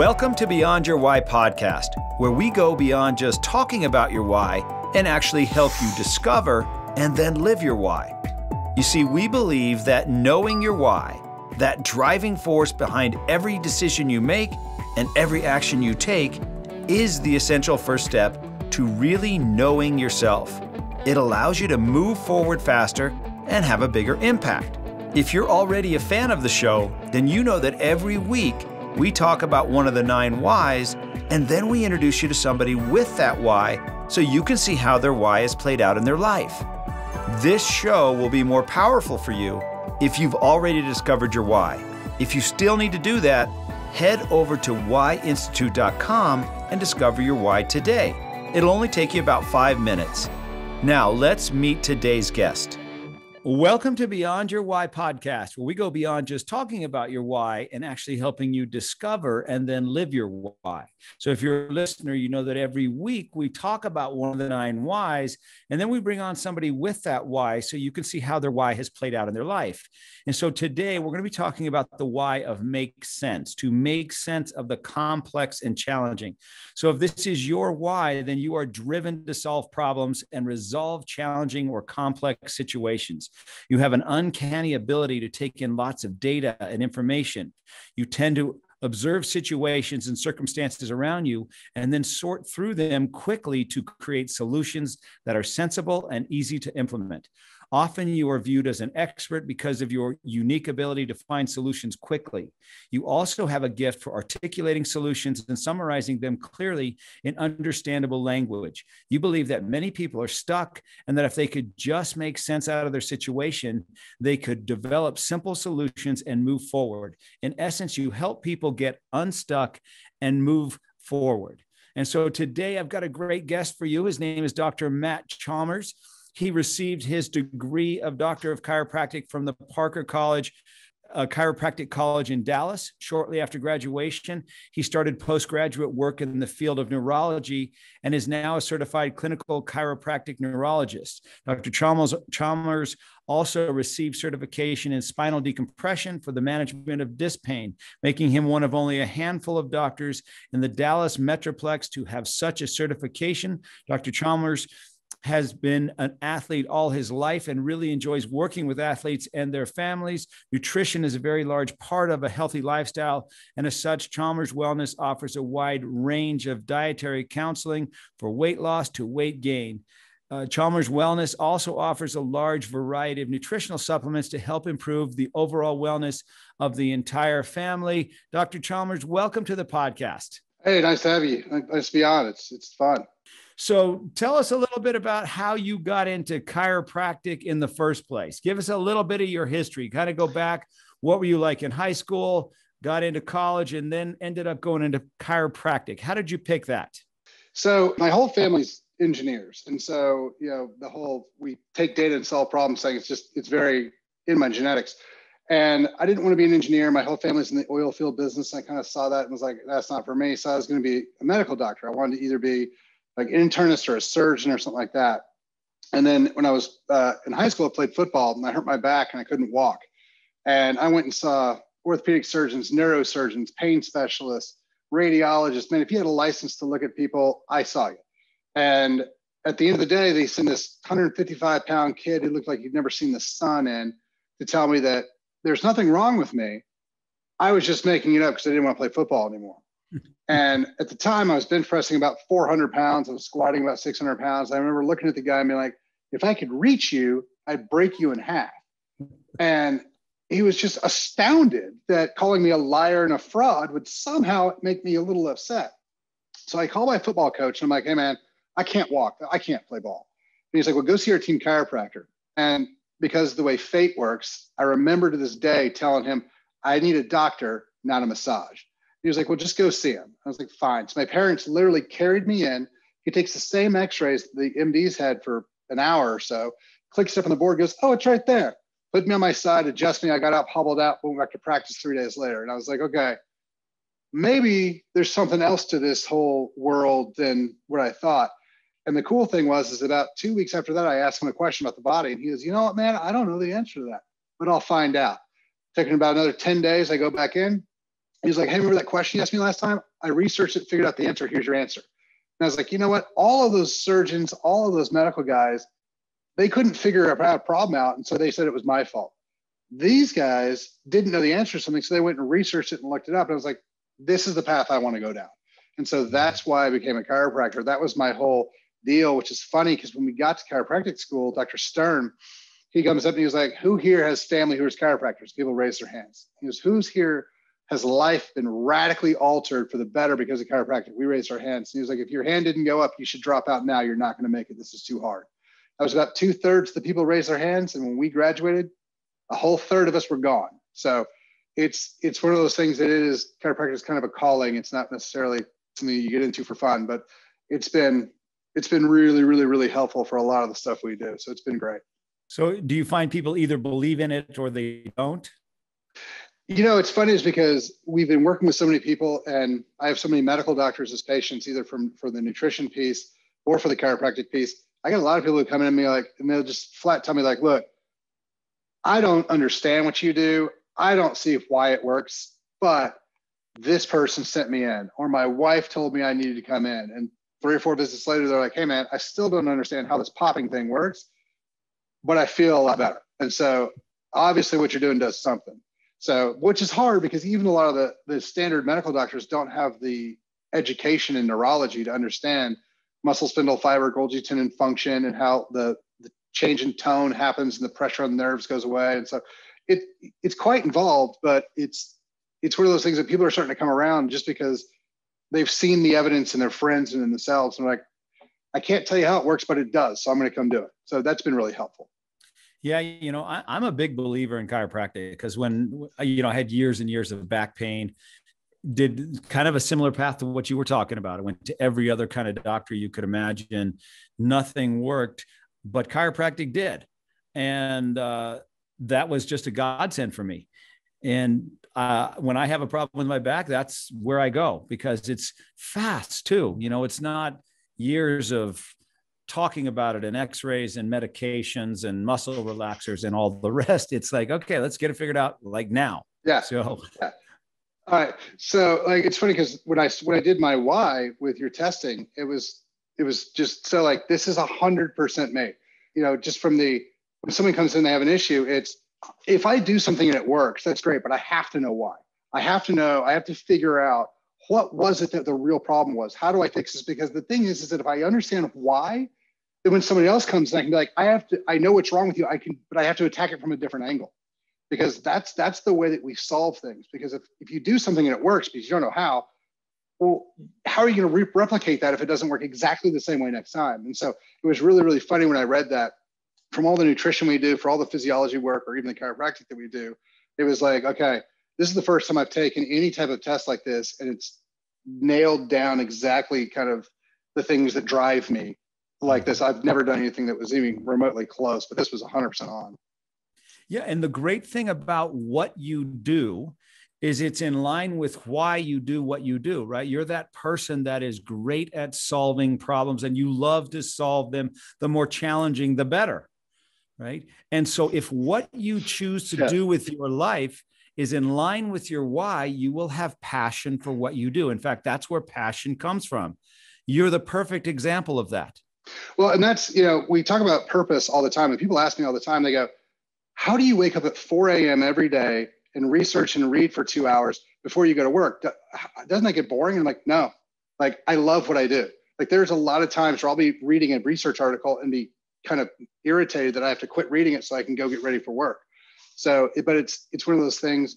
Welcome to Beyond Your Why podcast, where we go beyond just talking about your why and actually help you discover and then live your why. You see, we believe that knowing your why, that driving force behind every decision you make and every action you take, is the essential first step to really knowing yourself. It allows you to move forward faster and have a bigger impact. If you're already a fan of the show, then you know that every week we talk about one of the 9 whys, and then we introduce you to somebody with that why so you can see how their why is played out in their life. This show will be more powerful for you if you've already discovered your why. If you still need to do that, head over to whyinstitute.com and discover your why today. It'll only take you about 5 minutes. Now let's meet today's guest. Welcome to Beyond Your Why podcast, where we go beyond just talking about your why and actually helping you discover and then live your why. So if you're a listener, you know that every week we talk about one of the 9 whys, and then we bring on somebody with that why so you can see how their why has played out in their life. And so today we're going to be talking about the why of make sense, to make sense of the complex and challenging. So if this is your why, then you are driven to solve problems and resolve challenging or complex situations. You have an uncanny ability to take in lots of data and information. You tend to observe situations and circumstances around you and then sort through them quickly to create solutions that are sensible and easy to implement. Often you are viewed as an expert because of your unique ability to find solutions quickly. You also have a gift for articulating solutions and summarizing them clearly in understandable language. You believe that many people are stuck and that if they could just make sense out of their situation, they could develop simple solutions and move forward. In essence, you help people get unstuck and move forward. And so today I've got a great guest for you. His name is Dr. Matt Chalmers. He received his degree of Doctor of Chiropractic from the Parker College, Chiropractic College in Dallas. Shortly after graduation, he started postgraduate work in the field of neurology and is now a certified clinical chiropractic neurologist. Dr. Chalmers also received certification in spinal decompression for the management of disc pain, making him one of only a handful of doctors in the Dallas Metroplex to have such a certification. Dr. Chalmers has been an athlete all his life and really enjoys working with athletes and their families. Nutrition is a very large part of a healthy lifestyle, and as such, Chalmers Wellness offers a wide range of dietary counseling for weight loss to weight gain. Chalmers Wellness also offers a large variety of nutritional supplements to help improve the overall wellness of the entire family. Dr. Chalmers, welcome to the podcast. Hey, nice to have you. Nice to be on. It's fun. So tell us a little bit about how you got into chiropractic in the first place. Give us a little bit of your history, kind of go back. What were you like in high school, got into college, and then ended up going into chiropractic? How did you pick that? So my whole family's engineers. And so, you know, the whole, we take data and solve problems thing, it's very in my genetics. And I didn't want to be an engineer. My whole family's in the oil field business. I kind of saw that and was like, that's not for me. So I was going to be a medical doctor. I wanted to either be like an internist or a surgeon or something like that. And then when I was in high school, I played football and I hurt my back and I couldn't walk. And I went and saw orthopedic surgeons, neurosurgeons, pain specialists, radiologists. Man, if you had a license to look at people, I saw you. And at the end of the day, they sent this 155-pound kid who looked like he'd never seen the sun in to tell me that there's nothing wrong with me. I was just making it up because I didn't want to play football anymore. And at the time I was bench pressing about 400 pounds. I was squatting about 600 pounds. I remember looking at the guy and being like, if I could reach you, I'd break you in half. And he was just astounded that calling me a liar and a fraud would somehow make me a little upset. So I called my football coach and I'm like, hey man, I can't walk. I can't play ball. And he's like, well, go see our team chiropractor. And because of the way fate works, I remember to this day telling him, I need a doctor, not a massage. He was like, well, just go see him. I was like, fine. So my parents literally carried me in. He takes the same x-rays the MDs had for an hour or so, clicks up on the board, goes, oh, it's right there. Put me on my side, adjust me. I got up, hobbled out, went back to practice 3 days later. And I was like, okay, maybe there's something else to this whole world than what I thought. And the cool thing was, is about 2 weeks after that, I asked him a question about the body. And he goes, you know what, man, I don't know the answer to that, but I'll find out. Taking about another 10 days, I go back in. He was like, hey, remember that question you asked me last time? I researched it, figured out the answer. Here's your answer. And I was like, you know what? All of those surgeons, all of those medical guys, they couldn't figure a problem out. And so they said it was my fault. These guys didn't know the answer to something. So they went and researched it and looked it up. And I was like, this is the path I want to go down. And so that's why I became a chiropractor. That was my whole deal, which is funny because when we got to chiropractic school, Dr. Stern, he comes up and he was like, who here has family who is chiropractors? People raise their hands. He goes, who's here has life been radically altered for the better because of chiropractic? We raised our hands. And he was like, if your hand didn't go up, you should drop out now. You're not going to make it. This is too hard. That was about 2/3 of the people raised their hands. And when we graduated, a whole third of us were gone. So it's one of those things that it is, chiropractic is kind of a calling. It's not necessarily something you get into for fun, but it's been really, really, really helpful for a lot of the stuff we do. So it's been great. So do you find people either believe in it or they don't? You know, it's funny is because we've been working with so many people, and I have so many medical doctors as patients, either for the nutrition piece or for the chiropractic piece. I get a lot of people who come in and me like, and they'll just flat tell me like, look, I don't understand what you do. I don't see why it works, but this person sent me in, or my wife told me I needed to come in. And 3 or 4 visits later, they're like, hey man, I still don't understand how this popping thing works, but I feel a lot better. And so obviously what you're doing does something. So, which is hard because even a lot of the standard medical doctors don't have the education in neurology to understand muscle, spindle, fiber, Golgi tendon function, and how the change in tone happens and the pressure on the nerves goes away. And so it's quite involved, but it's one of those things that people are starting to come around just because they've seen the evidence in their friends and in themselves. And like, I can't tell you how it works, but it does. So I'm going to come do it. So that's been really helpful. Yeah, you know, I'm a big believer in chiropractic because when, you know, I had years and years of back pain, did kind of a similar path to what you were talking about. I went to every other kind of doctor you could imagine. Nothing worked, but chiropractic did. And that was just a godsend for me. And when I have a problem with my back, that's where I go because it's fast too. You know, it's not years of talking about it and x-rays and medications and muscle relaxers and all the rest. It's like, okay, let's get it figured out like now. Yeah. So, yeah. All right. So like, it's funny because when I did my why with your testing, it was just so like, this is 100% me, you know, just from when someone comes in, they have an issue. It's if I do something and it works, that's great, but I have to know why. I have to figure out what was it that the real problem was? How do I fix this? Because the thing is that if I understand why, then when somebody else comes, I can be like, I know what's wrong with you. But I have to attack it from a different angle, because that's the way that we solve things. Because if you do something and it works, because you don't know how, well, how are you going to replicate that if it doesn't work exactly the same way next time? And so it was really, really funny when I read that from all the nutrition we do, for all the physiology work, or even the chiropractic that we do, it was like, okay, this is the first time I've taken any type of test like this. And it's nailed down exactly kind of the things that drive me. Like this, I've never done anything that was even remotely close, but this was 100% on. Yeah. And the great thing about what you do is it's in line with why you do what you do, right? You're that person that is great at solving problems and you love to solve them. The more challenging, the better, right? And so if what you choose to do with your life is in line with your why, you will have passion for what you do. In fact, that's where passion comes from. You're the perfect example of that. Well, and that's, you know, we talk about purpose all the time, and people ask me all the time, they go, how do you wake up at 4 a.m. every day and research and read for 2 hours before you go to work? Doesn't that get boring? And I'm like, no, like I love what I do. Like there's a lot of times where I'll be reading a research article and be kind of irritated that I have to quit reading it so I can go get ready for work. So, but it's one of those things,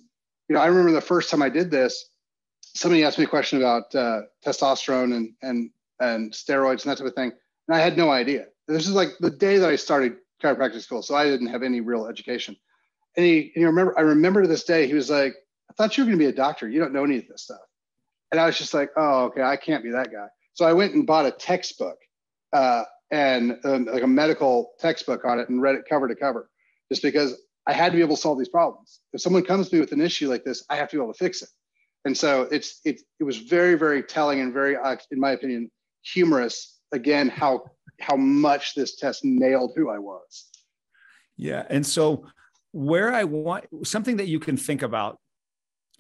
you know, I remember the first time I did this, somebody asked me a question about testosterone and steroids and that type of thing. And I had no idea. This is like the day that I started chiropractic school. So I didn't have any real education. And I remember to this day, he was like, I thought you were going to be a doctor. You don't know any of this stuff. And I was just like, oh, okay, I can't be that guy. So I went and bought a textbook and like a medical textbook on it and read it cover to cover, just because I had to be able to solve these problems. If someone comes to me with an issue like this, I have to be able to fix it. And so it was very, very telling and very, in my opinion, humorous. Again, how much this test nailed who I was. Yeah. And so where I want something that you can think about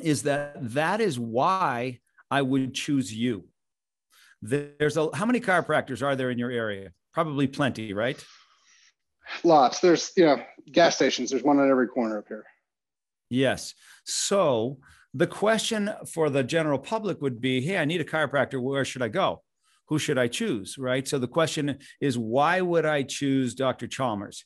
is that is why I would choose you. There's how many chiropractors are there in your area? Probably plenty, right? Lots. There's, gas stations. There's one on every corner up here. Yes. So the question for the general public would be, hey, I need a chiropractor. Where should I go? Who should I choose? Right. So the question is, why would I choose Dr. Chalmers?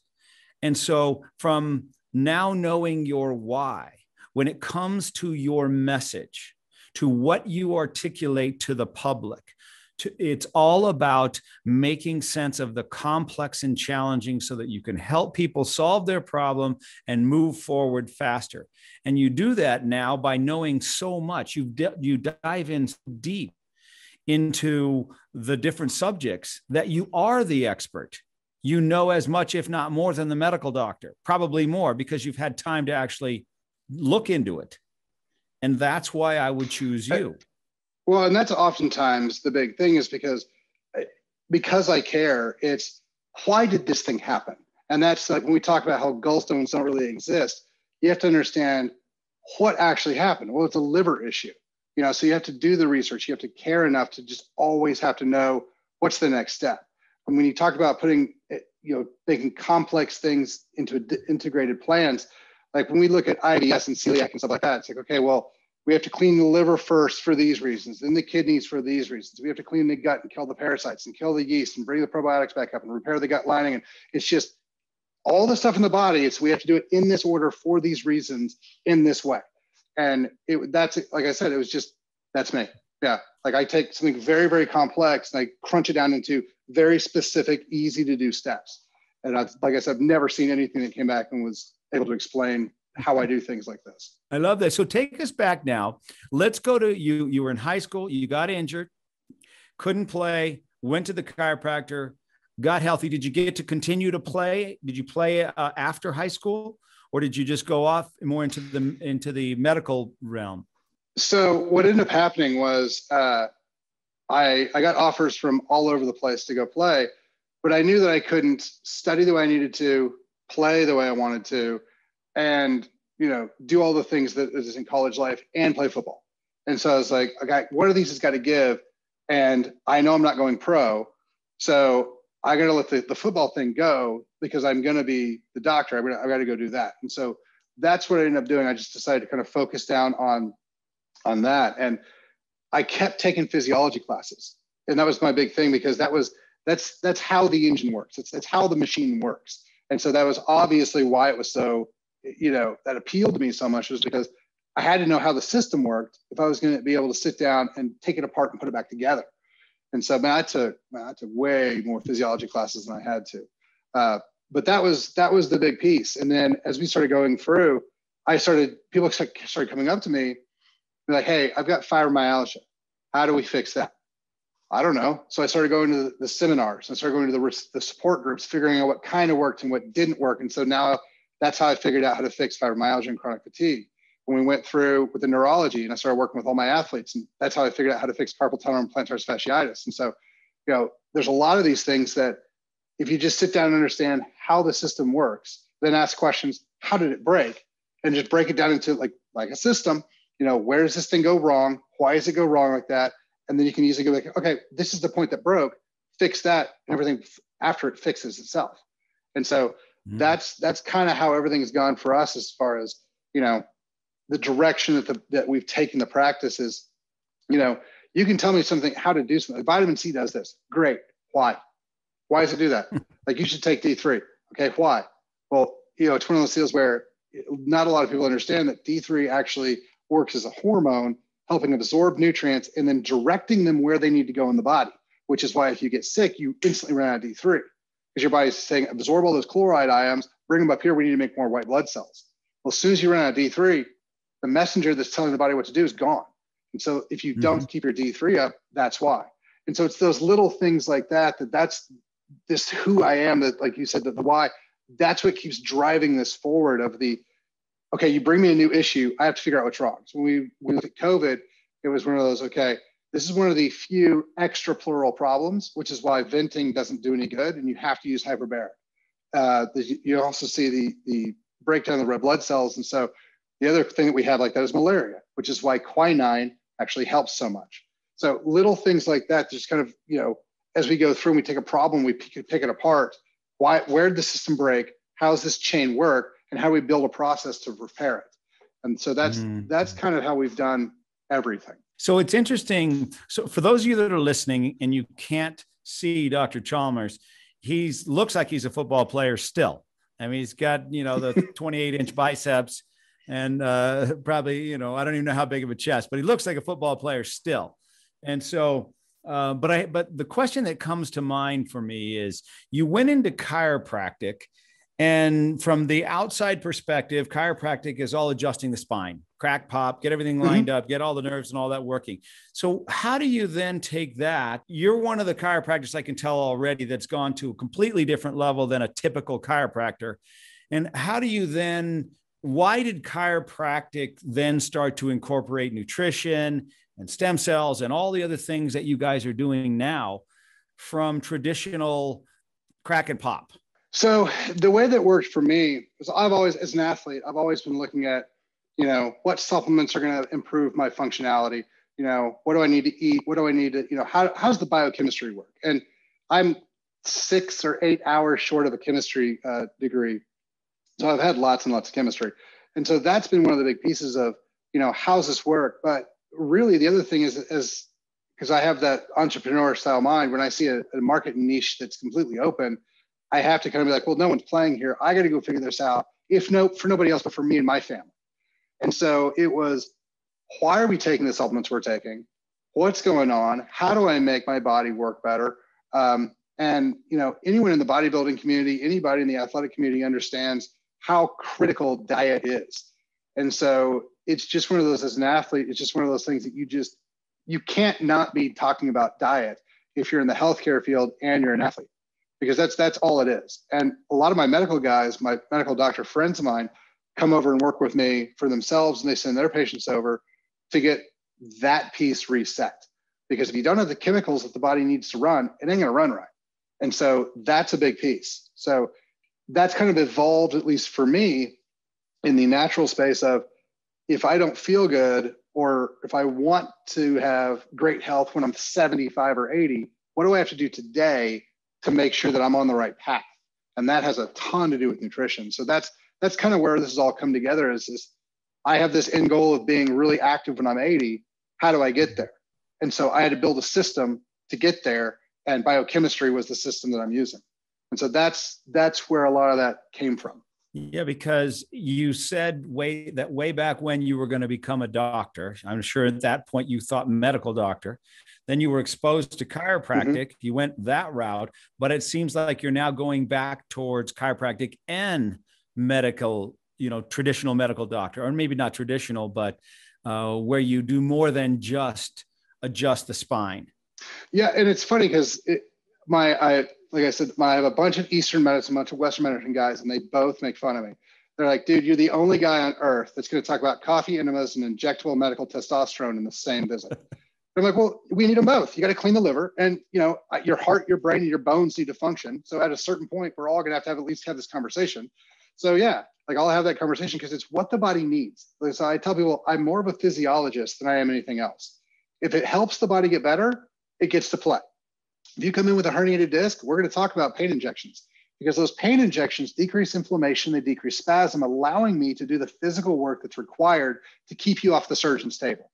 And so from now knowing your why, when it comes to your message, to what you articulate to the public, it's all about making sense of the complex and challenging so that you can help people solve their problem and move forward faster. And you do that now by knowing so much. You dive in deep into the different subjects that you are the expert. You know as much, if not more, than the medical doctor, probably more, because you've had time to actually look into it. And that's why I would choose you. Well, and that's oftentimes the big thing, is because I care, it's why did this thing happen? And that's like when we talk about how gallstones don't really exist, you have to understand what actually happened. Well, it's a liver issue, so you have to do the research. You have to care enough to just always have to know what's the next step. And when you talk about putting, making complex things into integrated plans, like when we look at IBS and celiac and stuff like that, it's like, okay, well, we have to clean the liver first for these reasons, then the kidneys for these reasons. We have to clean the gut and kill the parasites and kill the yeast and bring the probiotics back up and repair the gut lining. And it's just all the stuff in the body. It's we have to do it in this order for these reasons in this way. And that's, like I said, it was just, that's me. Yeah. Like I take something very, very complex and I crunch it down into very specific, easy to do steps. And like I said, I've never seen anything that came back and was able to explain how I do things like this. I love that. So take us back now. Let's go to you. You were in high school. You got injured, couldn't play, went to the chiropractor, got healthy. Did you get to continue to play? Did you play after high school, or did you just go off more into the medical realm? So what ended up happening was I got offers from all over the place to go play, but I knew that I couldn't study the way I needed to, play the way I wanted to, and do all the things that is in college life and play football. And so I was like, okay, one of these has got to give, and I know I'm not going pro, so I got to let the football thing go because I'm going to be the doctor. I got to go do that. And so that's what I ended up doing. I just decided to kind of focus down on that, and I kept taking physiology classes, and that was my big thing, because that's how the engine works. It's how the machine works. And so that was obviously why it was so, that appealed to me so much, was because I had to know how the system worked if I was going to be able to sit down and take it apart and put it back together. And so I took way more physiology classes than I had to. But that was the big piece. And then as we started going through, people started coming up to me like, hey, I've got fibromyalgia. How do we fix that? I don't know. So I started going to the seminars. I started going to the support groups, figuring out what kind of worked and what didn't work. And so now that's how I figured out how to fix fibromyalgia and chronic fatigue. When we went through with the neurology, and I started working with all my athletes, and that's how I figured out how to fix carpal tunnel and plantar fasciitis. And so, there's a lot of these things that if you just sit down and understand how the system works, then ask questions, how did it break? And just break it down into like a system, where does this thing go wrong? Why does it go wrong like that? And then you can easily go like, okay, this is the point that broke, fix that, and everything after it fixes itself. And so that's kind of how everything has gone for us, as far as, the direction that we've taken the practice is, you can tell me something, how to do something. Like vitamin C does this. Great. Why? Why does it do that? Like you should take D3. Okay. Why? Well, it's one of those deals where not a lot of people understand that D3 actually works as a hormone, helping absorb nutrients and then directing them where they need to go in the body, which is why if you get sick, you instantly run out of D3, because your body's saying, absorb all those chloride ions, bring them up here, we need to make more white blood cells. Well, as soon as you run out of D3, the messenger that's telling the body what to do is gone. And so if you don't keep your D3 up, that's why. And so it's those little things like that's this who I am, that, like you said, that the why, that's what keeps driving this forward of the, okay, you bring me a new issue, I have to figure out what's wrong. So when we looked at COVID, it was one of those, okay, this is one of the few extra pleural problems, which is why venting doesn't do any good, and you have to use hyperbaric. You also see the breakdown of the red blood cells. And so The other thing that we have like that is malaria, which is why quinine actually helps so much. So little things like that, just kind of, you know, as we go through and we take a problem, we pick it apart. Why, where did the system break? How does this chain work? And how do we build a process to repair it? And so that's kind of how we've done everything. So it's interesting. So for those of you that are listening and you can't see Dr. Chalmers, he looks like he's a football player still. I mean, he's got, you know, the 28-inch biceps and probably, you know, I don't even know how big of a chest, but he looks like a football player still. And so, but the question that comes to mind for me is you went into chiropractic, and from the outside perspective, chiropractic is all adjusting the spine, crack, pop, get everything lined up, get all the nerves and all that working. So how do you then take that? You're one of the chiropractors I can tell already that's gone to a completely different level than a typical chiropractor. And how do you then, why did chiropractic then start to incorporate nutrition and stem cells and all the other things that you guys are doing now from traditional crack and pop? So the way that worked for me is I've always, as an athlete, I've always been looking at, you know, what supplements are going to improve my functionality? You know, what do I need to eat? What do I need to, you know, how's the biochemistry work? And I'm 6 or 8 hours short of a chemistry degree. So I've had lots and lots of chemistry. And so that's been one of the big pieces of, you know, how's this work? But really the other thing is because I have that entrepreneur style mind, when I see a market niche that's completely open, I have to kind of be like, well, no one's playing here. I got to go figure this out. If no, for nobody else, but for me and my family. And so it was, why are we taking the supplements we're taking? What's going on? How do I make my body work better? And, you know, anyone in the bodybuilding community, anybody in the athletic community understands how critical diet is. And so it's just one of those, as an athlete, it's just one of those things that you can't not be talking about diet if you're in the healthcare field and you're an athlete. Because that's all it is. And a lot of my medical guys, my medical doctor friends of mine, come over and work with me for themselves, and they send their patients over to get that piece reset. Because if you don't have the chemicals that the body needs to run, it ain't going to run right. And so that's a big piece. So that's kind of evolved, at least for me, in the natural space of if I don't feel good or if I want to have great health when I'm 75 or 80, what do I have to do today to make sure that I'm on the right path? And that has a ton to do with nutrition. So that's kind of where this has all come together is this, I have this end goal of being really active when I'm 80. How do I get there? And so I had to build a system to get there, and biochemistry was the system that I'm using. And so that's where a lot of that came from. Yeah, because you said way back when you were going to become a doctor, I'm sure at that point you thought medical doctor, then you were exposed to chiropractic, you went that route, but it seems like you're now going back towards chiropractic and medical, you know, traditional medical doctor, or maybe not traditional, but where you do more than just adjust the spine. Yeah, and it's funny because like I said, I have a bunch of Eastern medicine, a bunch of Western medicine guys, and they both make fun of me. They're like, dude, you're the only guy on earth that's going to talk about coffee enemas and injectable medical testosterone in the same visit. I'm like, well, we need them both. You got to clean the liver, and, you know, your heart, your brain, and your bones need to function. So at a certain point, we're all going to have at least have this conversation. So yeah, like I'll have that conversation because it's what the body needs. So I tell people I'm more of a physiologist than I am anything else. If it helps the body get better, it gets to play. If you come in with a herniated disc, we're going to talk about pain injections because those pain injections decrease inflammation, they decrease spasm, allowing me to do the physical work that's required to keep you off the surgeon's table.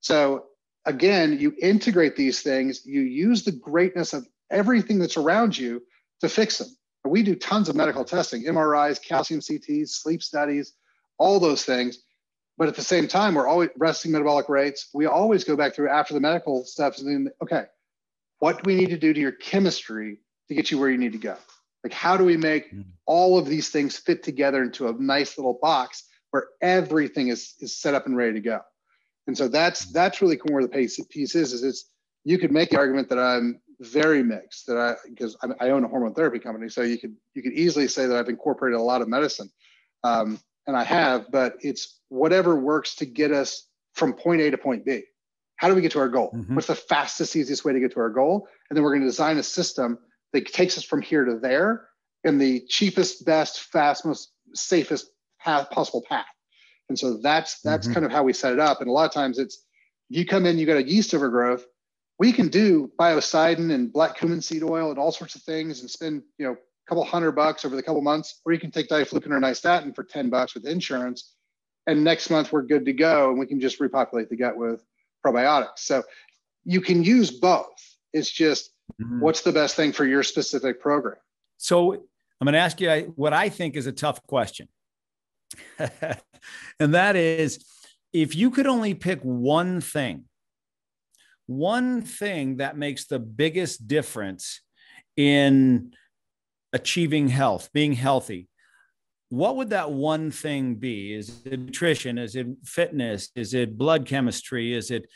So again, you integrate these things, you use the greatness of everything that's around you to fix them. We do tons of medical testing, MRIs, calcium CTs, sleep studies, all those things. But at the same time, we're always resting metabolic rates. We always go back through after the medical stuff and then, okay, what do we need to do to your chemistry to get you where you need to go? Like, how do we make all of these things fit together into a nice little box where everything is set up and ready to go? And so that's really where the piece is it's, you could make the argument that I'm very mixed, because I own a hormone therapy company. So you could easily say that I've incorporated a lot of medicine. And I have, but it's whatever works to get us from point A to point B. How do we get to our goal? What's the fastest, easiest way to get to our goal? And then we're going to design a system that takes us from here to there in the cheapest, best, fastest, most safest path, possible path. And so that's kind of how we set it up. And a lot of times it's, you come in, you got a yeast overgrowth. We can do biocidin and black cumin seed oil and all sorts of things and spend, you know, a couple $100 over the couple months, or you can take diflucan or nystatin for $10 with insurance. And next month we're good to go. And we can just repopulate the gut with probiotics. So you can use both. It's just, what's the best thing for your specific program? So I'm going to ask you what I think is a tough question. And that is, if you could only pick one thing that makes the biggest difference in achieving health, being healthy, what would that one thing be? Is it nutrition? Is it fitness? Is it blood chemistry? Is it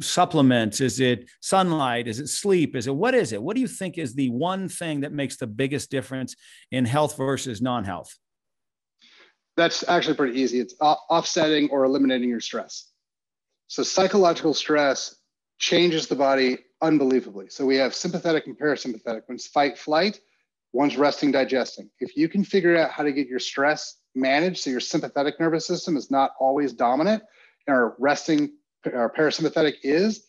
supplements? Is it sunlight? Is it sleep? Is it? What do you think is the one thing that makes the biggest difference in health versus non-health? That's actually pretty easy. It's offsetting or eliminating your stress. So psychological stress changes the body unbelievably. So we have sympathetic and parasympathetic. One's fight, flight, one's resting, digesting. If you can figure out how to get your stress managed so your sympathetic nervous system is not always dominant, and our resting, our parasympathetic is,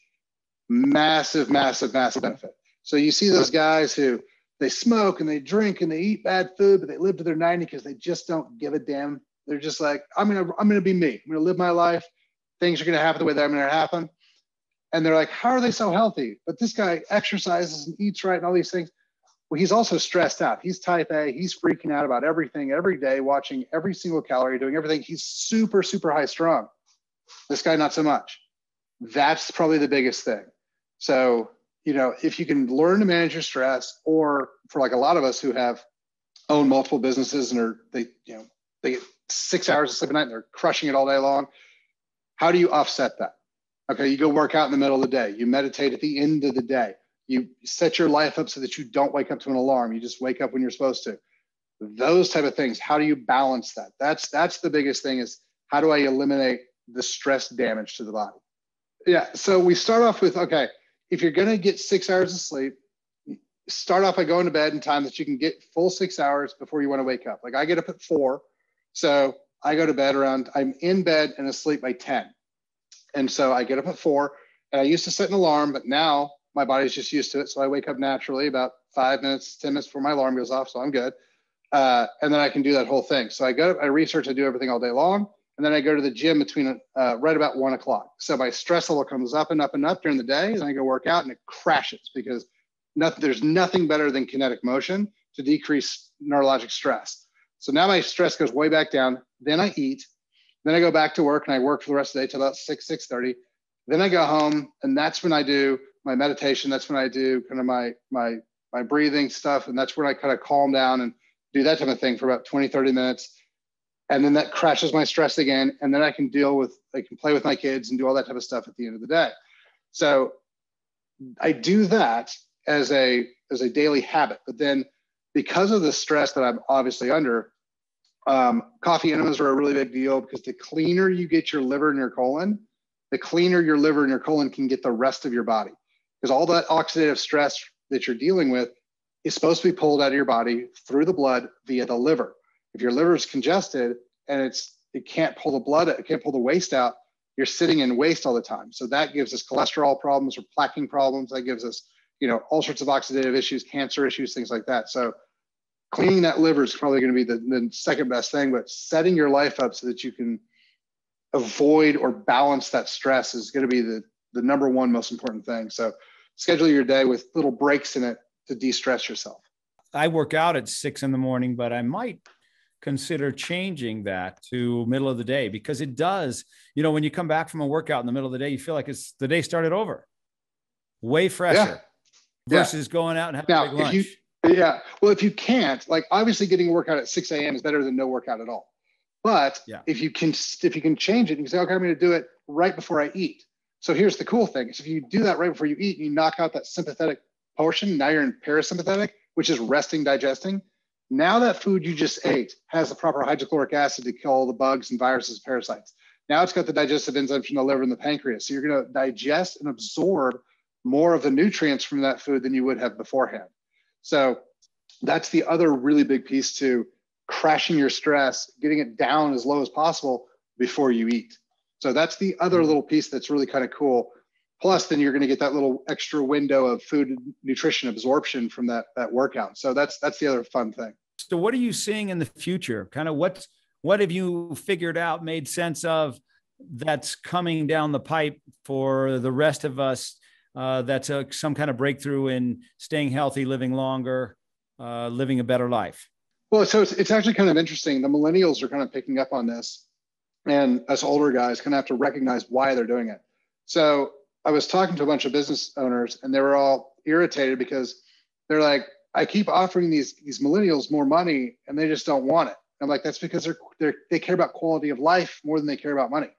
massive, massive, massive benefit. So you see those guys who, they smoke and they drink and they eat bad food, but they live to their 90 because they just don't give a damn. They're just like, I'm gonna be me. I'm gonna live my life. Things are gonna happen the way that I'm gonna happen. And they're like, how are they so healthy? But this guy exercises and eats right and all these things. Well, he's also stressed out. He's type A. He's freaking out about everything every day, watching every single calorie, doing everything. He's super, super high strung. This guy, not so much. That's probably the biggest thing. So, you know, if you can learn to manage your stress, or for like a lot of us who have owned multiple businesses and are, they get 6 hours of sleep a night and they're crushing it all day long. How do you offset that? Okay, you go work out in the middle of the day. You meditate at the end of the day. You set your life up so that you don't wake up to an alarm. You just wake up when you're supposed to. Those type of things. How do you balance that? That's the biggest thing, is how do I eliminate the stress damage to the body? Yeah, so we start off with, okay, if you're going to get 6 hours of sleep, start off by going to bed in time that you can get full 6 hours before you want to wake up. Like I get up at 4, so I go to bed around, I'm in bed and asleep by 10. And so I get up at 4, and I used to set an alarm, but now my body's just used to it. So I wake up naturally about 5 minutes, 10 minutes before my alarm goes off. So I'm good. And then I can do that whole thing. So I go, I research, I do everything all day long. And then I go to the gym between right about 1 o'clock. So my stress level comes up and up and up during the day. And I go work out and it crashes, because there's nothing better than kinetic motion to decrease neurologic stress. So now my stress goes way back down. Then I eat. Then I go back to work and I work for the rest of the day till about 6:30. Then I go home, and that's when I do my meditation. That's when I do kind of my breathing stuff. And that's when I kind of calm down and do that type of thing for about 20, 30 minutes. And then that crashes my stress again. And then I can play with my kids and do all that type of stuff at the end of the day. So I do that as a daily habit. But then because of the stress that I'm obviously under, coffee enemas are a really big deal, because the cleaner you get your liver and your colon, the cleaner your liver and your colon can get the rest of your body. Because all that oxidative stress that you're dealing with is supposed to be pulled out of your body through the blood via the liver. If your liver is congested and it can't pull the blood, it can't pull the waste out, you're sitting in waste all the time. So that gives us cholesterol problems or plaquing problems. That gives us, all sorts of oxidative issues, cancer issues, things like that. So cleaning that liver is probably going to be the second best thing, but setting your life up so that you can avoid or balance that stress is going to be the number one most important thing. So schedule your day with little breaks in it to de-stress yourself. I work out at 6 a.m, but I might consider changing that to middle of the day, because it does, when you come back from a workout in the middle of the day, you feel like it's the day started over, way fresher versus going out and having a big lunch. Well, if you can't, like obviously getting a workout at 6 a.m. is better than no workout at all. But if you can change it and you say, okay, I'm going to do it right before I eat. So here's the cool thing. So if you do that right before you eat and you knock out that sympathetic portion, now you're in parasympathetic, which is resting, digesting. Now that food you just ate has the proper hydrochloric acid to kill all the bugs and viruses, parasites. Now it's got the digestive enzymes from the liver and the pancreas. So you're going to digest and absorb more of the nutrients from that food than you would have beforehand. So that's the other really big piece to crashing your stress, getting it down as low as possible, before you eat. So that's the other little piece that's really kind of cool. Plus, then you're going to get that little extra window of food and nutrition absorption from that workout. So that's the other fun thing. So what are you seeing in the future? Kind of what have you figured out, made sense of, that's coming down the pipe for the rest of us? That's some kind of breakthrough in staying healthy, living longer, living a better life. Well, so it's actually kind of interesting. The millennials are kind of picking up on this, and us older guys kind of have to recognize why they're doing it. So I was talking to a bunch of business owners, and they were all irritated because they're like, I keep offering these millennials more money and they just don't want it. I'm like, that's because they care about quality of life more than they care about money.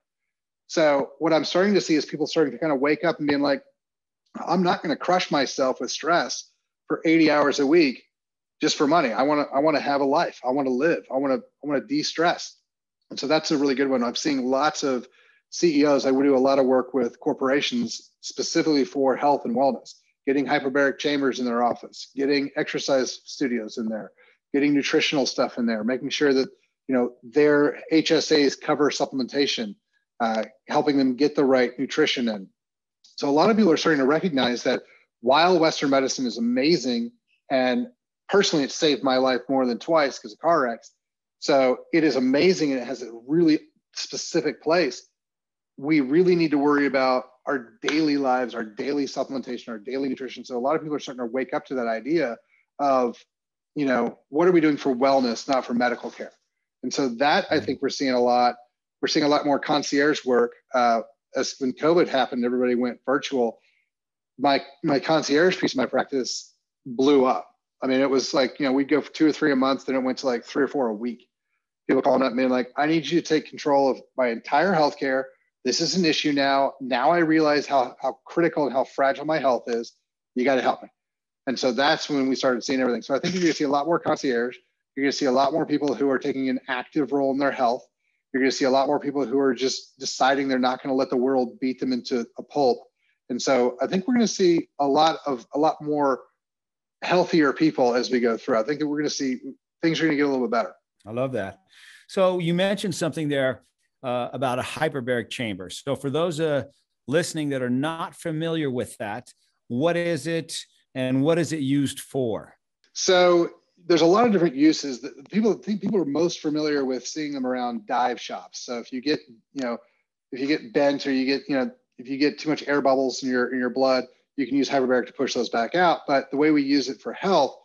So what I'm starting to see is people starting to kind of wake up and being like, I'm not going to crush myself with stress for 80 hours a week just for money. I want to have a life. I want to live. I want to de-stress. And so that's a really good one. I've seen lots of CEOs. I would do a lot of work with corporations specifically for health and wellness, getting hyperbaric chambers in their office, getting exercise studios in there, getting nutritional stuff in there, making sure that, you know, their HSAs cover supplementation, helping them get the right nutrition in. So a lot of people are starting to recognize that while Western medicine is amazing, and personally, it saved my life more than twice because of car wrecks. So it is amazing and it has a really specific place. We really need to worry about our daily lives, our daily supplementation, our daily nutrition. So a lot of people are starting to wake up to that idea of, you know, what are we doing for wellness, not for medical care? And so that, I think, we're seeing a lot. We're seeing a lot more concierge work. As when COVID happened, everybody went virtual. My concierge piece of my practice blew up. I mean, it was like, you know, we'd go for 2 or 3 a month, then it went to like 3 or 4 a week. People calling up me and like, I need you to take control of my entire healthcare. This is an issue now. Now I realize how critical and how fragile my health is. You got to help me. And so that's when we started seeing everything. So I think you're going to see a lot more concierge. You're going to see a lot more people who are taking an active role in their health. You're going to see a lot more people who are just deciding they're not going to let the world beat them into a pulp. And so I think we're going to see a lot more healthier people as we go through. I think that we're going to see things are going to get a little bit better. I love that. So you mentioned something there about a hyperbaric chamber. So for those listening that are not familiar with that, what is it? And what is it used for? So there's a lot of different uses. That people are most familiar with seeing them around dive shops. So if you get bent, or if you get too much air bubbles in your blood, you can use hyperbaric to push those back out. But the way we use it for health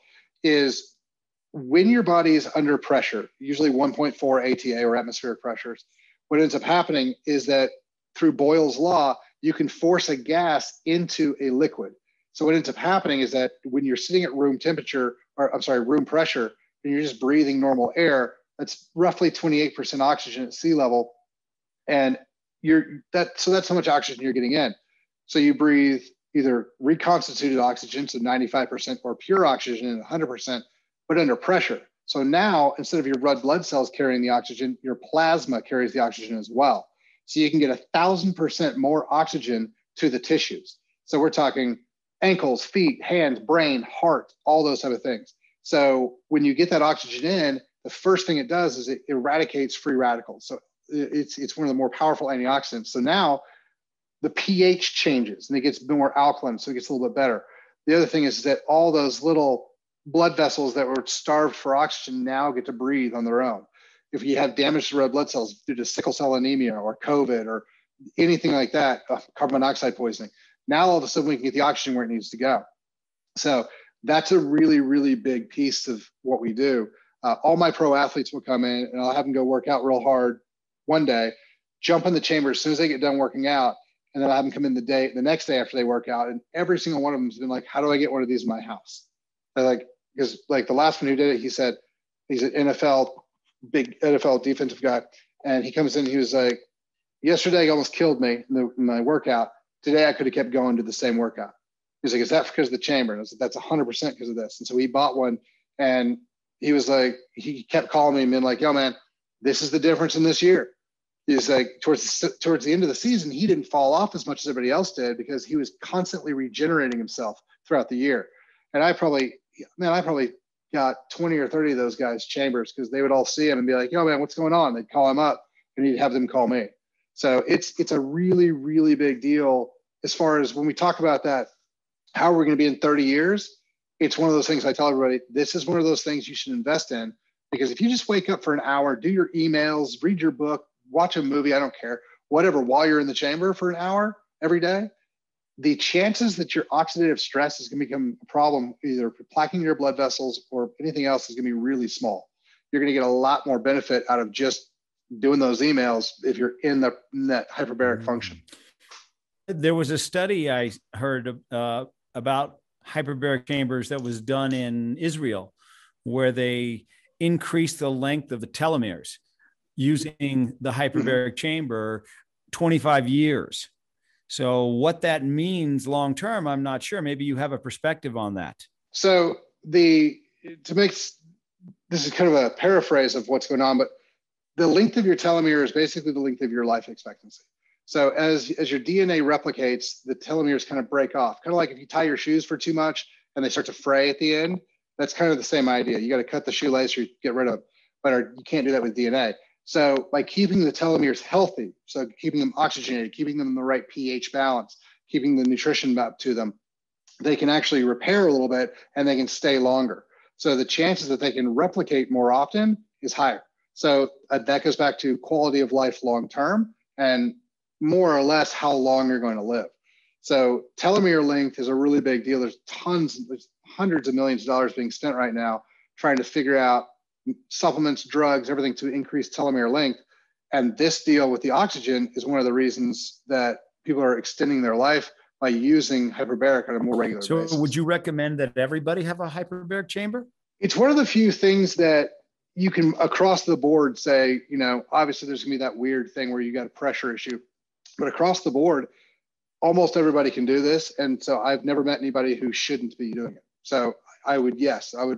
is when your body is under pressure, usually 1.4 ATA or atmospheric pressures, what ends up happening is that through Boyle's law, you can force a gas into a liquid. So what ends up happening is that when you're sitting at room pressure, and you're just breathing normal air, that's roughly 28% oxygen at sea level. And that's how much oxygen you're getting in. So you breathe either reconstituted oxygen, so 95%, or pure oxygen at 100%, but under pressure. So now, instead of your red blood cells carrying the oxygen, your plasma carries the oxygen as well. So you can get 1,000% more oxygen to the tissues. So we're talking ankles, feet, hands, brain, heart, all those type of things. So when you get that oxygen in, the first thing it does is it eradicates free radicals. So it's one of the more powerful antioxidants. So now the pH changes and it gets more alkaline, so it gets a little bit better. The other thing is that all those little blood vessels that were starved for oxygen now get to breathe on their own. If you have damage to red blood cells due to sickle cell anemia or COVID or anything like that, carbon monoxide poisoning, now all of a sudden we can get the oxygen where it needs to go. So that's a really, really big piece of what we do. All my pro athletes will come in and I'll have them go work out real hard one day, jump in the chamber as soon as they get done working out, and then I'll have them come in the next day after they work out. And every single one of them has been like, how do I get one of these in my house? They're like, because like the last one who did it, he said, he's an big NFL defensive guy. And he comes in, he was like, yesterday he almost killed me in my workout. Today I could have kept going to the same workout. He's like, is that because of the chamber? And I was like, that's 100% because of this. And so he bought one, and he was like, he kept calling me and being like, yo man, this is the difference in this year. He was like, towards the end of the season, he didn't fall off as much as everybody else did because he was constantly regenerating himself throughout the year. And I probably got 20 or 30 of those guys' chambers because they would all see him and be like, yo man, what's going on? They'd call him up. you need to have them call me. So it's a really, really big deal as far as when we talk about that, how we're going to be in 30 years. It's one of those things I tell everybody, this is one of those things you should invest in, because if you just wake up for an hour, do your emails, read your book, watch a movie, I don't care, whatever, while you're in the chamber for an hour every day, the chances that your oxidative stress is going to become a problem, either plaquing your blood vessels or anything else, is going to be really small. You're going to get a lot more benefit out of just doing those emails if you're in that hyperbaric function. There was a study I heard about hyperbaric chambers that was done in Israel, where they increased the length of the telomeres using the hyperbaric chamber 25 years. So what that means long term, I'm not sure. Maybe you have a perspective on that. So this is kind of a paraphrase of what's going on, but the length of your telomere is basically the length of your life expectancy. So as your DNA replicates, the telomeres kind of break off, kind of like if you tie your shoes for too much and they start to fray at the end. That's kind of the same idea. You got to cut the shoelace or get rid of them, but you can't do that with DNA. So by keeping the telomeres healthy, so keeping them oxygenated, keeping them in the right pH balance, keeping the nutrition up to them, they can actually repair a little bit and they can stay longer. So the chances that they can replicate more often is higher. So that goes back to quality of life long-term and more or less how long you're going to live. So telomere length is a really big deal. There's hundreds of millions of dollars being spent right now trying to figure out supplements, drugs, everything to increase telomere length. And this deal with the oxygen is one of the reasons that people are extending their life by using hyperbaric on a more regular basis. So would you recommend that everybody have a hyperbaric chamber? It's one of the few things that you can across the board say, you know, obviously there's gonna be that weird thing where you got a pressure issue, but across the board, almost everybody can do this. And so I've never met anybody who shouldn't be doing it. So I would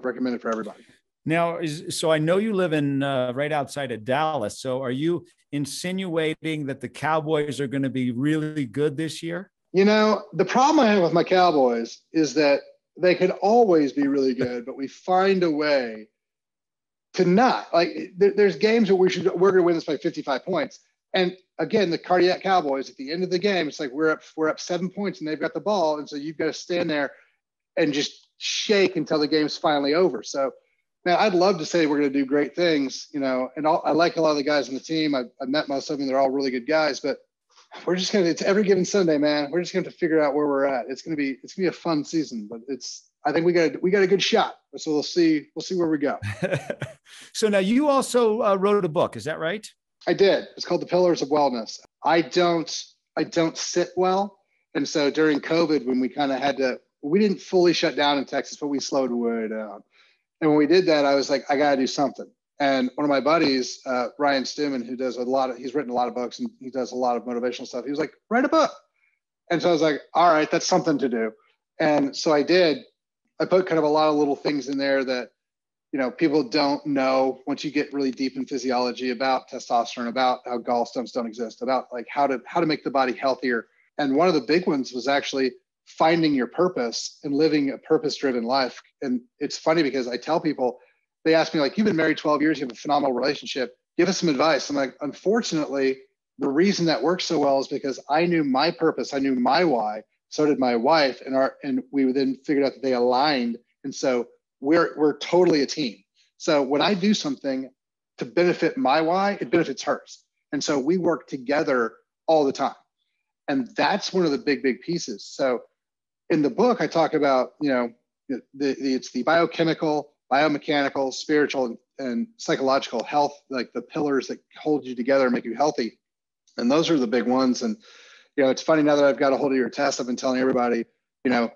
recommend it for everybody. Now, so I know you live in right outside of Dallas. So are you insinuating that the Cowboys are going to be really good this year? You know, the problem I have with my Cowboys is that they could always be really good, but we find a way to not. Like there's games where we're going to win this by 55 points. And again, the cardiac Cowboys at the end of the game, it's like we're up 7 points and they've got the ball. And so you've got to stand there and just shake until the game's finally over. So now I'd love to say we're going to do great things, you know, and I like a lot of the guys on the team. I've met most of them. They're all really good guys, but we're just going to, it's every given Sunday, man. We're just going to figure out where we're at. It's going to be a fun season, but I think we got a good shot. So we'll see where we go. So now you also wrote a book. Is that right? I did. It's called The Pillars of Wellness. I don't sit well. And so during COVID, when we kind of we didn't fully shut down in Texas, but we slowed way down. And when we did that, I was like, I got to do something. And one of my buddies, Ryan Stuman, who does he's written a lot of books and he does a lot of motivational stuff. He was like, write a book. And so I was like, all right, that's something to do. And so I did. I put kind of a lot of little things in there that, you know, people don't know once you get really deep in physiology about testosterone, about how gallstones don't exist, about like how to make the body healthier. And one of the big ones was actually finding your purpose and living a purpose-driven life. And it's funny because I tell people, they ask me like, you've been married 12 years, you have a phenomenal relationship, give us some advice. I'm like, unfortunately, the reason that works so well is because I knew my purpose, I knew my why, so did my wife, and we then figured out that they aligned. And so we're totally a team. So when I do something to benefit my why, it benefits hers. And so we work together all the time. And that's one of the big, big pieces. So in the book, I talk about, you know, it's the biochemical, biomechanical, spiritual, and psychological health, like the pillars that hold you together and make you healthy. And those are the big ones. And, you know, it's funny now that I've got a hold of your test, I've been telling everybody, you know,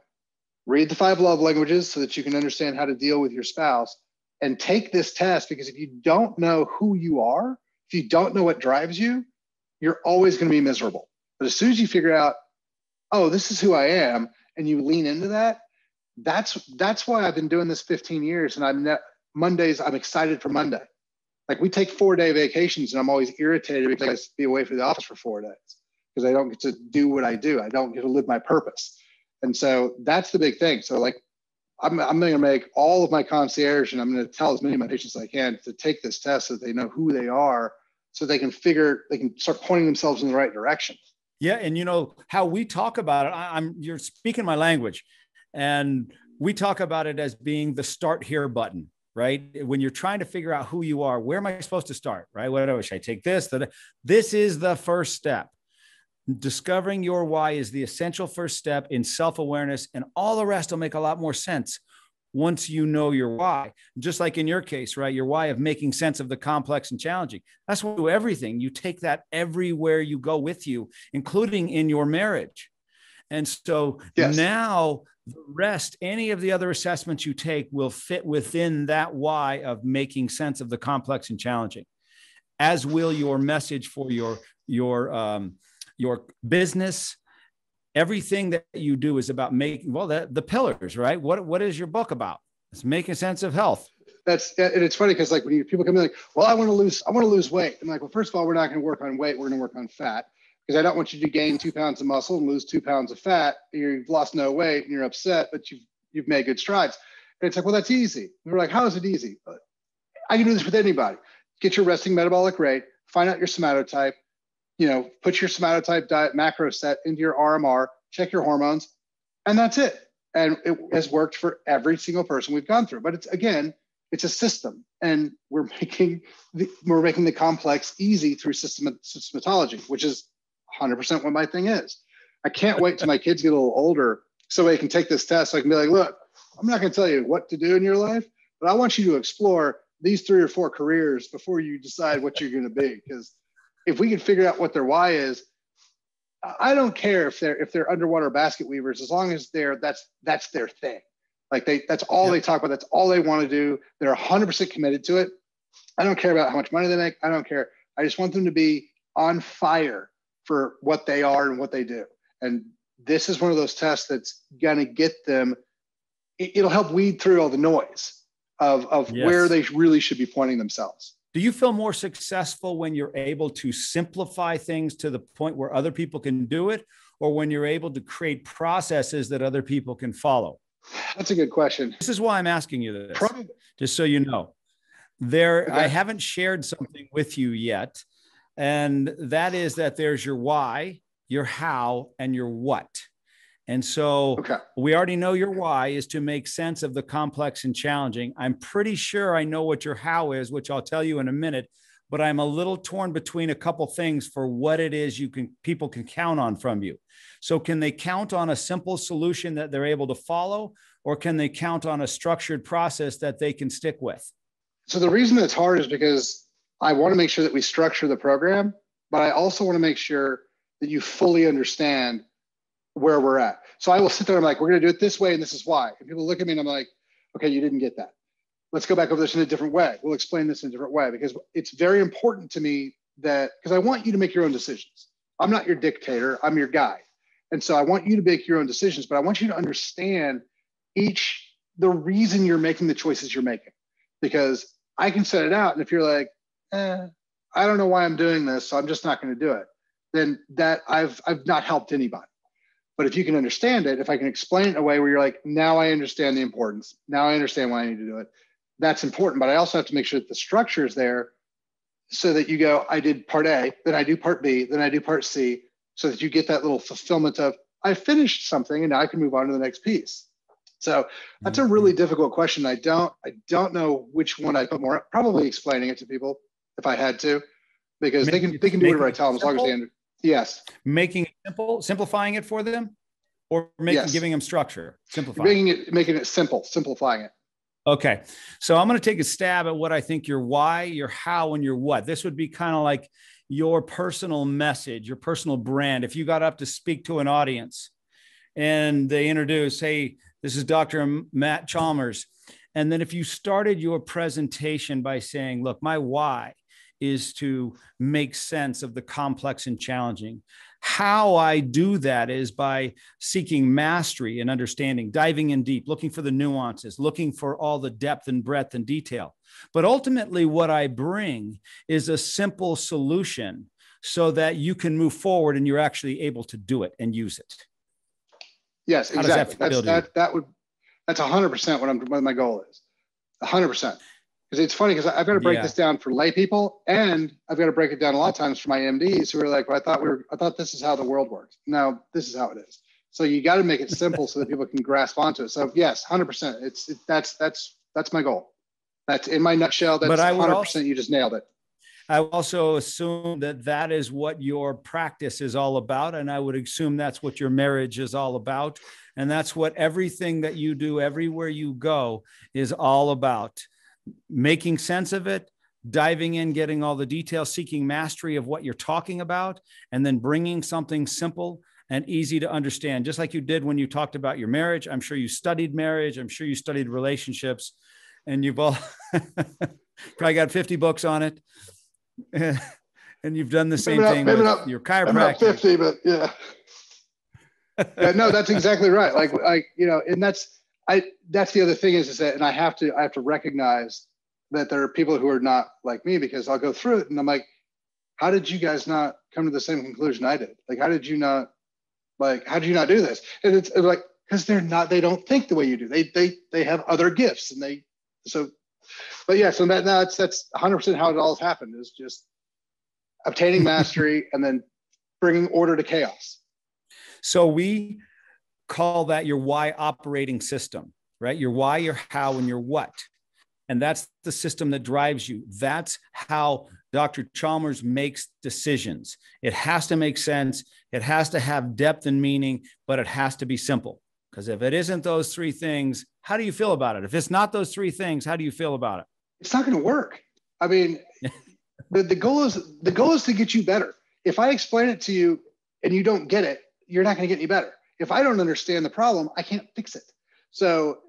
read the 5 love languages so that you can understand how to deal with your spouse, and take this test, because if you don't know who you are, if you don't know what drives you, you're always going to be miserable. But as soon as you figure out, oh, this is who I am, and you lean into that, that's why I've been doing this 15 years. And Mondays, I'm excited for Monday. Like we take 4-day vacations and I'm always irritated because I have to be away from the office for 4 days because I don't get to do what I do. I don't get to live my purpose. And so that's the big thing. So like, I'm going to make all of my concierge, and I'm going to tell as many of my patients as I can to take this test so that they know who they are, so they can start pointing themselves in the right direction. Yeah. And you know how we talk about it, you're speaking my language, and we talk about it as being the start here button, right? When you're trying to figure out who you are, where am I supposed to start, right? What should I take this? This is the first step. Discovering your why is the essential first step in self-awareness, and all the rest will make a lot more sense once you know your why. Just like in your case, right? Your why of making sense of the complex and challenging. That's what you do everything. You take that everywhere you go with you, including in your marriage. And so now the rest, any of the other assessments you take will fit within that why of making sense of the complex and challenging, as will your message for your business. Everything that you do is about making, the pillars, right? What is your book about? It's making sense of health. And it's funny because like when people come in like, well, I want to lose weight. I'm like, well, first of all, we're not going to work on weight. We're going to work on fat, because I don't want you to gain 2 pounds of muscle and lose 2 pounds of fat. You've lost no weight and you're upset, but you've made good strides. And it's like, well, that's easy. We were like, how is it easy? I can do this with anybody. Get your resting metabolic rate, find out your somatotype, put your somatotype diet macro set into your RMR, check your hormones, and that's it. And it has worked for every single person we've gone through. But it's a system, and we're making the complex easy through systematology, which is 100% what my thing is. I can't wait till my kids get a little older so they can take this test. So I can be like, look, I'm not going to tell you what to do in your life, but I want you to explore these 3 or 4 careers before you decide what you're going to be. Because if we could figure out what their why is, I don't care if they're underwater basket weavers, as long as that's their thing. Like that's all they talk about. That's all they want to do. They're 100% committed to it. I don't care about how much money they make. I don't care. I just want them to be on fire for what they are and what they do. And this is one of those tests that's going to get them. It'll help weed through all the noise of where they really should be pointing themselves. Do you feel more successful when you're able to simplify things to the point where other people can do it, or when you're able to create processes that other people can follow? That's a good question. This is why I'm asking you this, just so you know. I haven't shared something with you yet, and that is that there's your why, your how, and your what. And so we already know your why is to make sense of the complex and challenging. I'm pretty sure I know what your how is, which I'll tell you in a minute, but I'm a little torn between a couple things for what it is people can count on from you. So can they count on a simple solution that they're able to follow, or can they count on a structured process that they can stick with? So the reason it's hard is because I want to make sure that we structure the program, but I also want to make sure that you fully understand where we're at. So I will sit there and I'm like, we're going to do it this way, and this is why. And people look at me and I'm like, okay, you didn't get that. Let's go back over this in a different way. We'll explain this in a different way, because it's very important to me that, because I want you to make your own decisions. I'm not your dictator. I'm your guide. And so I want you to make your own decisions, but I want you to understand the reason you're making the choices you're making, because I can set it out. And if you're like, I don't know why I'm doing this, so I'm just not going to do it, then that I've not helped anybody. But if you can understand it, if I can explain it in a way where you're like, now I understand the importance, now I understand why I need to do it, that's important. But I also have to make sure that the structure is there so that you go, I did part A, then I do part B, then I do part C, so that you get that little fulfillment of, I finished something and now I can move on to the next piece. So that's a really difficult question. I don't know which one I put more, probably explaining it to people if I had to, because they can do whatever I tell them as long as they understand. Yes. Making it simple, simplifying it for them, or giving them structure, simplifying. Making it simple, simplifying it. Okay. So I'm going to take a stab at what I think your why, your how, and your what. This would be kind of like your personal message, your personal brand. If you got up to speak to an audience and they introduce, hey, this is Dr. Matt Chalmers. And then if you started your presentation by saying, look, my why is to make sense of the complex and challenging. How I do that is by seeking mastery and understanding, diving in deep, looking for the nuances, looking for all the depth and breadth and detail. But ultimately, what I bring is a simple solution so that you can move forward and you're actually able to do it and use it. Yes, exactly. How does that feel to you? That's 100% what my goal is. 100%. Because it's funny, because I've got to break this down for lay people, and I've got to break it down a lot of times for my MDs who are like, well, I thought this is how the world works. No, this is how it is. So you got to make it simple so that people can grasp onto it. So yes, 100%. That's my goal. That's in my nutshell. That's 100%. You just nailed it. I also assume that that is what your practice is all about. And I would assume that's what your marriage is all about. And that's what everything that you do, everywhere you go, is all about. Making sense of it, diving in, getting all the details, seeking mastery of what you're talking about, and then bringing something simple and easy to understand. Just like you did when you talked about your marriage. I'm sure you studied marriage. I'm sure you studied relationships, and you've all probably got 50 books on it. And you've done the same thing with your chiropractor. Not 50, but yeah. Yeah, no, that's exactly right. Like, you know, and that's the other thing is that, and I have to recognize that there are people who are not like me, because I'll go through it and I'm like, how did you guys not come to the same conclusion I did? Like, how did you not do this? And it's like, because they don't think the way you do. They have other gifts, and but yeah, so that's 100% how it all has happened, is just obtaining mastery and then bringing order to chaos. So we call that your why operating system, right? Your why, your how, and your what. And that's the system that drives you. That's how Dr. Chalmers makes decisions. It has to make sense. It has to have depth and meaning, but it has to be simple. Because if it isn't those three things, how do you feel about it? If it's not those three things, how do you feel about it? It's not going to work. I mean, the goal is to get you better. If I explain it to you and you don't get it, you're not going to get any better. If I don't understand the problem, I can't fix it. So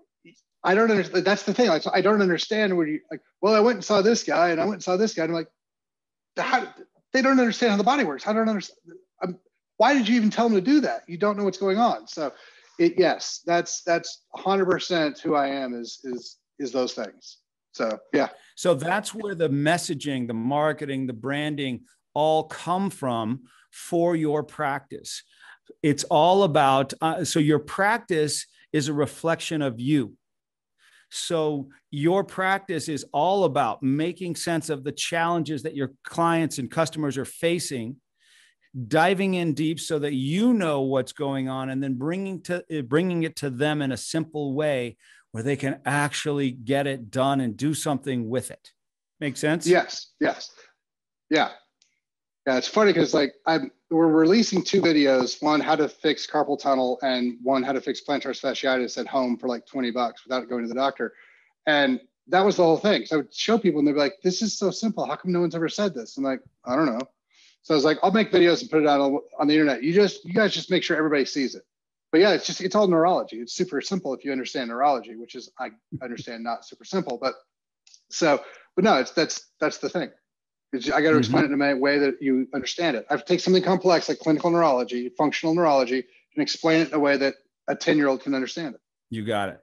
I don't understand. That's the thing. Like, so I don't understand where you like, well, I went and saw this guy and I went and saw this guy. And I'm like, they don't understand how the body works. I don't understand. Why did you even tell them to do that? You don't know what's going on. So yes, that's 100% who I am, is those things. So, yeah. So that's where the messaging, the marketing, the branding all come from for your practice. It's all about, so your practice is a reflection of you. So your practice is all about making sense of the challenges that your clients and customers are facing, diving in deep so that you know what's going on, and then bringing it to them in a simple way where they can actually get it done and do something with it. Make sense? Yes. Yeah. It's funny because we're releasing two videos, one how to fix carpal tunnel and one how to fix plantar fasciitis at home for like $20 without going to the doctor. And that was the whole thing. So I would show people and they'd be like, this is so simple. How come no one's ever said this? I'm like, I don't know. So I was like, I'll make videos and put it out on the internet. You guys just make sure everybody sees it. But yeah, it's all neurology. It's super simple if you understand neurology, which is, I understand, not super simple, but no, that's the thing. I got to explain it in a way that you understand it. I have to take something complex like clinical neurology, functional neurology, and explain it in a way that a 10-year-old can understand it. You got it.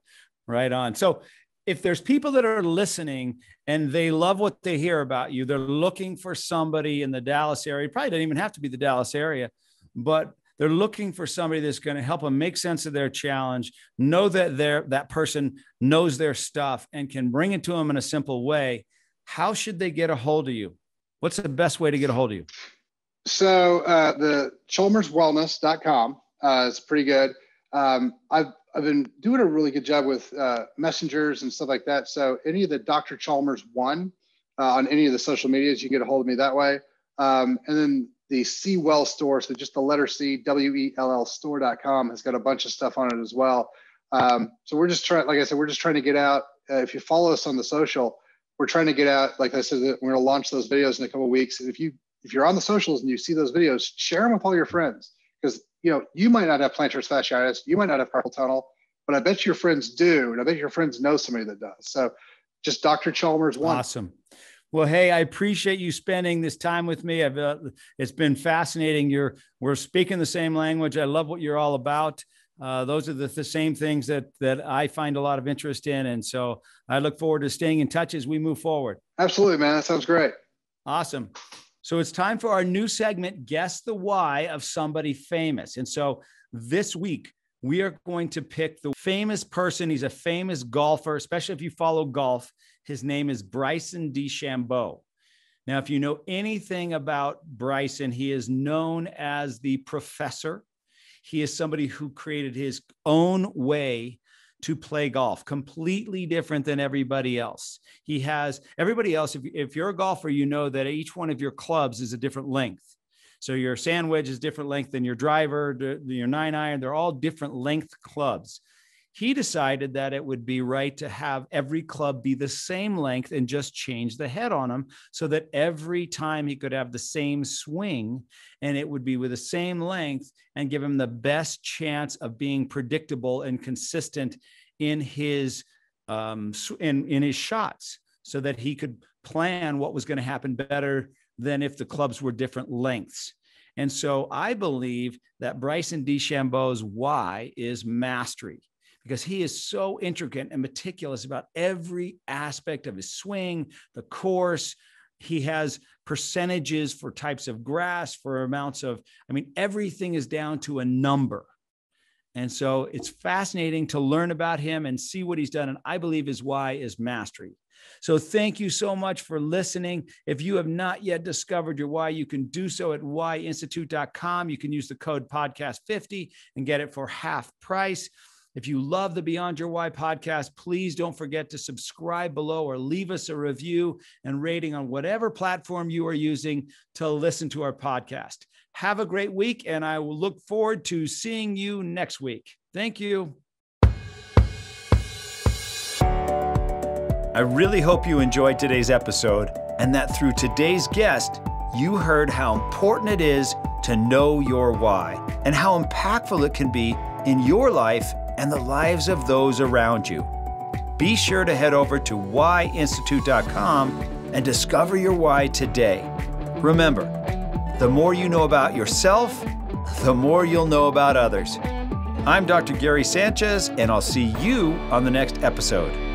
Right on. So if there's people that are listening and they love what they hear about you, they're looking for somebody in the Dallas area, probably doesn't even have to be the Dallas area, but they're looking for somebody that's going to help them make sense of their challenge, know that that person knows their stuff and can bring it to them in a simple way. How should they get a hold of you? What's the best way to get a hold of you? So the chalmerswellness.com is pretty good. I've been doing a really good job with messengers and stuff like that. So any of the Dr. Chalmers one on any of the social medias, you can get a hold of me that way. And then the C Well Store, so just the letter C, WELL store.com, has got a bunch of stuff on it as well. So we're just trying, like I said, we're just trying to get out. If you follow us on the social, we're trying to get out. Like I said, we're going to launch those videos in a couple of weeks. And if you're on the socials and you see those videos, share them with all your friends, because you know, you might not have plantar fasciitis, you might not have carpal tunnel, but I bet your friends do. And I bet your friends know somebody that does. So just Dr. Chalmers one. Awesome. Well, hey, I appreciate you spending this time with me. It's been fascinating. We're speaking the same language. I love what you're all about. Those are the same things that I find a lot of interest in. And so I look forward to staying in touch as we move forward. Absolutely, man. That sounds great. Awesome. So it's time for our new segment, Guess the Why of Somebody Famous. And so this week, we are going to pick the famous person. He's a famous golfer, especially if you follow golf. His name is Bryson DeChambeau. Now, if you know anything about Bryson, he is known as the professor. He is somebody who created his own way to play golf, completely different than everybody else. He has everybody else. If you're a golfer, you know that each one of your clubs is a different length. So your sand wedge is different length than your driver, your 9-iron. They're all different length clubs. He decided that it would be right to have every club be the same length and just change the head on them so that every time he could have the same swing and it would be with the same length and give him the best chance of being predictable and consistent in his shots so that he could plan what was going to happen better than if the clubs were different lengths. And so I believe that Bryson DeChambeau's why is mastery, because he is so intricate and meticulous about every aspect of his swing, the course. He has percentages for types of grass, for amounts of, I mean, everything is down to a number. And so it's fascinating to learn about him and see what he's done. And I believe his why is mastery. So thank you so much for listening. If you have not yet discovered your why, you can do so at whyinstitute.com. You can use the code podcast50 and get it for half price. If you love the Beyond Your Why podcast, please don't forget to subscribe below or leave us a review and rating on whatever platform you are using to listen to our podcast. Have a great week, and I will look forward to seeing you next week. Thank you. I really hope you enjoyed today's episode and that through today's guest, you heard how important it is to know your why and how impactful it can be in your life and the lives of those around you. Be sure to head over to whyinstitute.com and discover your why today. Remember, the more you know about yourself, the more you'll know about others. I'm Dr. Gary Sanchez, and I'll see you on the next episode.